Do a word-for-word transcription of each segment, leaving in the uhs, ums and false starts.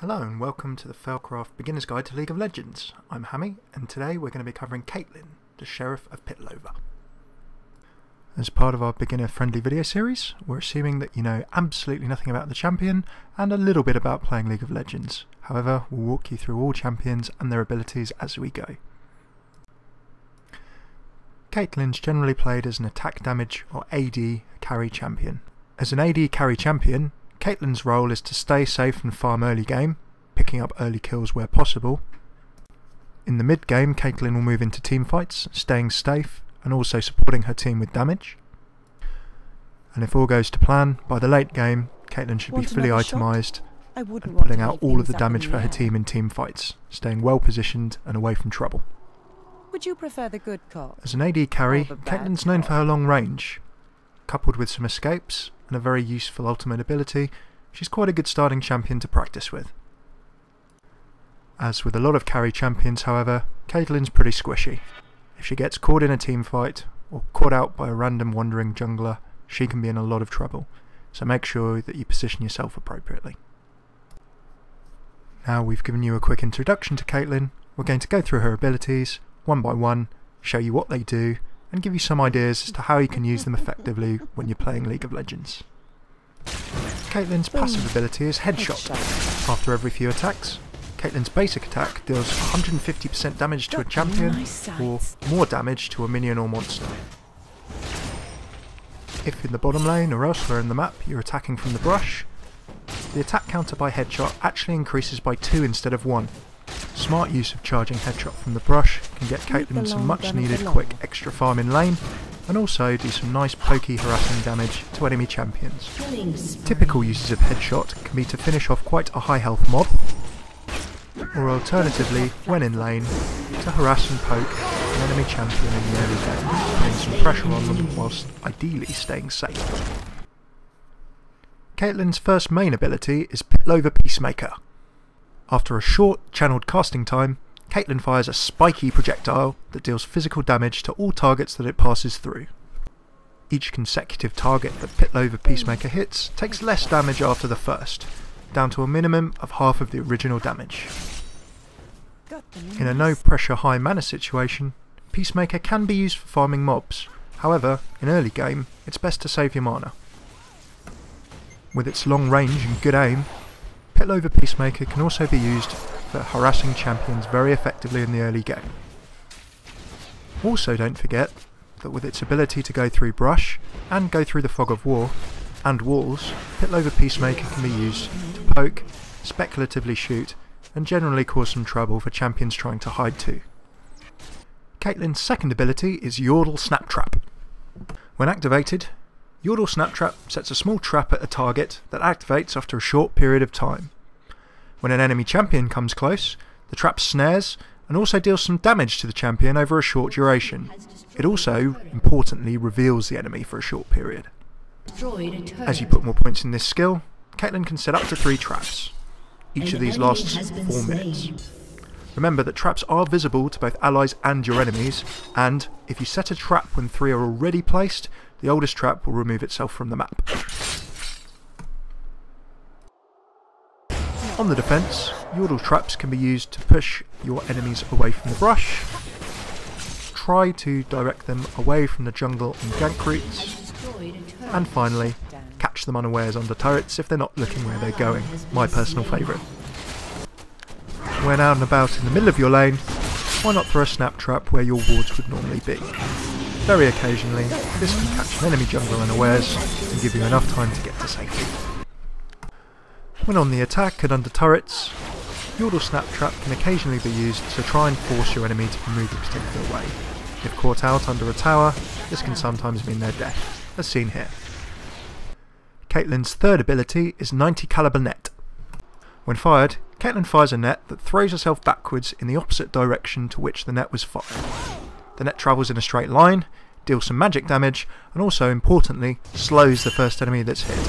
Hello and welcome to the FailCraft Beginner's Guide to League of Legends. I'm Hammy and today we're going to be covering Caitlyn, the Sheriff of Piltover. As part of our beginner friendly video series, we're assuming that you know absolutely nothing about the champion and a little bit about playing League of Legends. However, we'll walk you through all champions and their abilities as we go. Caitlyn's generally played as an attack damage or A D carry champion. As an A D carry champion, Caitlyn's role is to stay safe and farm early game, picking up early kills where possible. In the mid game, Caitlyn will move into team fights, staying safe and also supporting her team with damage. And if all goes to plan, by the late game, Caitlyn should want be fully itemised and pulling out all of the damage for her team in team fights, staying well positioned and away from trouble. Would you prefer the good cop? As an A D carry, Caitlyn's known for her long range. Coupled with some escapes and a very useful ultimate ability, she's quite a good starting champion to practice with. As with a lot of carry champions however, Caitlyn's pretty squishy. If she gets caught in a team fight or caught out by a random wandering jungler, she can be in a lot of trouble, so make sure that you position yourself appropriately. Now we've given you a quick introduction to Caitlyn, we're going to go through her abilities one by one, show you what they do and give you some ideas as to how you can use them effectively when you're playing League of Legends. Caitlyn's passive ability is Headshot. After every few attacks, Caitlyn's basic attack deals one hundred fifty percent damage to a champion or more damage to a minion or monster. If in the bottom lane or elsewhere in the map you're attacking from the brush, the attack counter by Headshot actually increases by two instead of one. Smart use of charging Headshot from the brush can get Caitlyn some much needed quick extra farm in lane and also do some nice pokey harassing damage to enemy champions. Typical uses of Headshot can be to finish off quite a high health mob, or alternatively, when in lane, to harass and poke an enemy champion in the early game, putting some pressure on them whilst ideally staying safe. Caitlyn's first main ability is Piltover Peacemaker. After a short channeled casting time, Caitlyn fires a spiky projectile that deals physical damage to all targets that it passes through. Each consecutive target that Piltover Peacemaker hits takes less damage after the first, down to a minimum of half of the original damage. In a no pressure high mana situation, Peacemaker can be used for farming mobs, however in early game it's best to save your mana. With its long range and good aim, Piltover Peacemaker can also be used for harassing champions very effectively in the early game. Also don't forget that with its ability to go through brush and go through the fog of war and walls, Piltover Peacemaker can be used to poke, speculatively shoot and generally cause some trouble for champions trying to hide too. Caitlyn's second ability is Yordle Snap Trap. When activated, Yordle Snap Trap sets a small trap at a target that activates after a short period of time. When an enemy champion comes close, the trap snares and also deals some damage to the champion over a short duration. It also, importantly, reveals the enemy for a short period. As you put more points in this skill, Caitlyn can set up to three traps. Each of these lasts four minutes. Remember that traps are visible to both allies and your enemies, and if you set a trap when three are already placed, the oldest trap will remove itself from the map. On the defence, Yordle traps can be used to push your enemies away from the brush, try to direct them away from the jungle and gank routes, and finally, catch them unawares under turrets if they're not looking where they're going, my personal favourite. When out and about in the middle of your lane, why not throw a snap trap where your wards would normally be? Very occasionally, this can catch an enemy jungler unawares and give you enough time to get to safety. When on the attack and under turrets, Yordle Snap Trap can occasionally be used to try and force your enemy to move a particular way. If caught out under a tower, this can sometimes mean their death, as seen here. Caitlyn's third ability is ninety caliber net. When fired, Caitlyn fires a net that throws herself backwards in the opposite direction to which the net was fired. The net travels in a straight line, deals some magic damage, and also importantly, slows the first enemy that's hit.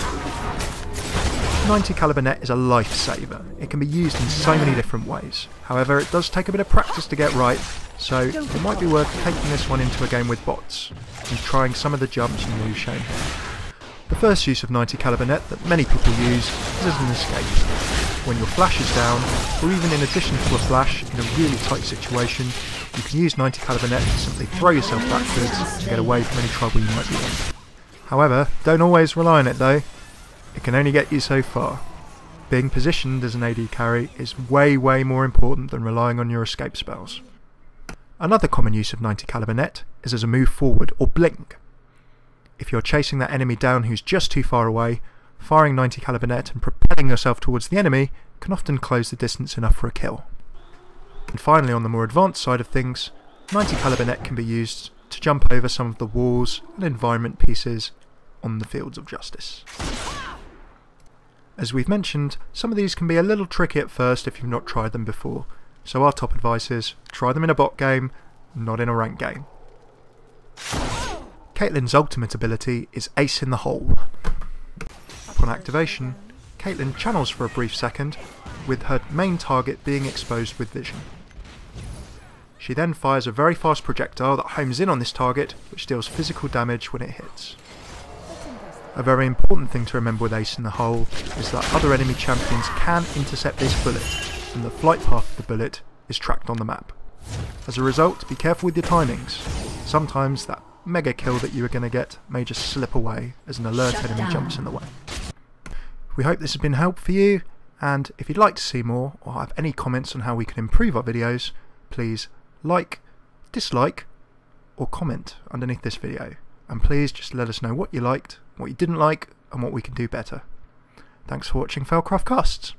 ninety caliber net is a lifesaver. It can be used in so many different ways. However, it does take a bit of practice to get right, so it might be worth taking this one into a game with bots and trying some of the jumps and moves shown here. The first use of ninety caliber net that many people use is as an escape. When your flash is down, or even in addition to a flash in a really tight situation, you can use ninety caliber net to simply throw yourself backwards to get away from any trouble you might be in. However, don't always rely on it though. It can only get you so far. Being positioned as an A D carry is way way more important than relying on your escape spells. Another common use of ninety caliber net is as a move forward or blink. If you're chasing that enemy down who's just too far away, firing ninety caliber net and propelling yourself towards the enemy can often close the distance enough for a kill. And finally, on the more advanced side of things, ninety caliber net can be used to jump over some of the walls and environment pieces on the Fields of Justice. As we've mentioned, some of these can be a little tricky at first if you've not tried them before, so our top advice is try them in a bot game, not in a ranked game. Caitlyn's ultimate ability is Ace in the Hole. Upon activation, Caitlyn channels for a brief second, with her main target being exposed with vision. She then fires a very fast projectile that homes in on this target, which deals physical damage when it hits. A very important thing to remember with Ace in the Hole is that other enemy champions can intercept this bullet, and the flight path of the bullet is tracked on the map. As a result, be careful with your timings. Sometimes that mega kill that you are going to get may just slip away as an alert enemy jumps in the way. We hope this has been helpful for you, and if you'd like to see more or have any comments on how we can improve our videos, please like, dislike or comment underneath this video, and please just let us know what you liked, what you didn't like and what we can do better. Thanks for watching FailCraft Casts.